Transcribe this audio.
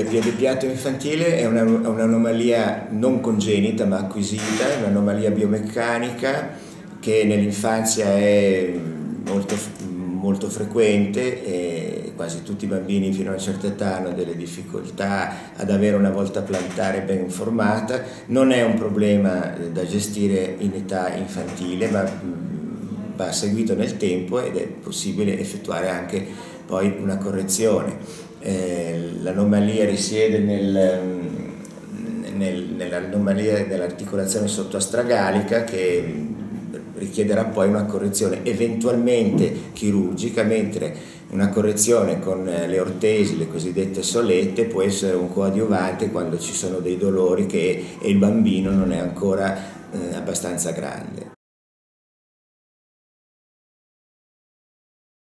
il pianto infantile è un'anomalia non congenita ma acquisita, è un'anomalia biomeccanica che nell'infanzia è molto frequente e quasi tutti i bambini fino a una certa età hanno delle difficoltà ad avere una volta plantare ben formata. Non è un problema da gestire in età infantile ma va seguito nel tempo ed è possibile effettuare anche poi una correzione. L'anomalia risiede nell'anomalia dell'articolazione sottoastragalica che richiederà poi una correzione eventualmente chirurgica, mentre una correzione con le ortesi, le cosiddette solette, può essere un coadiuvante quando ci sono dei dolori e il bambino non è ancora abbastanza grande.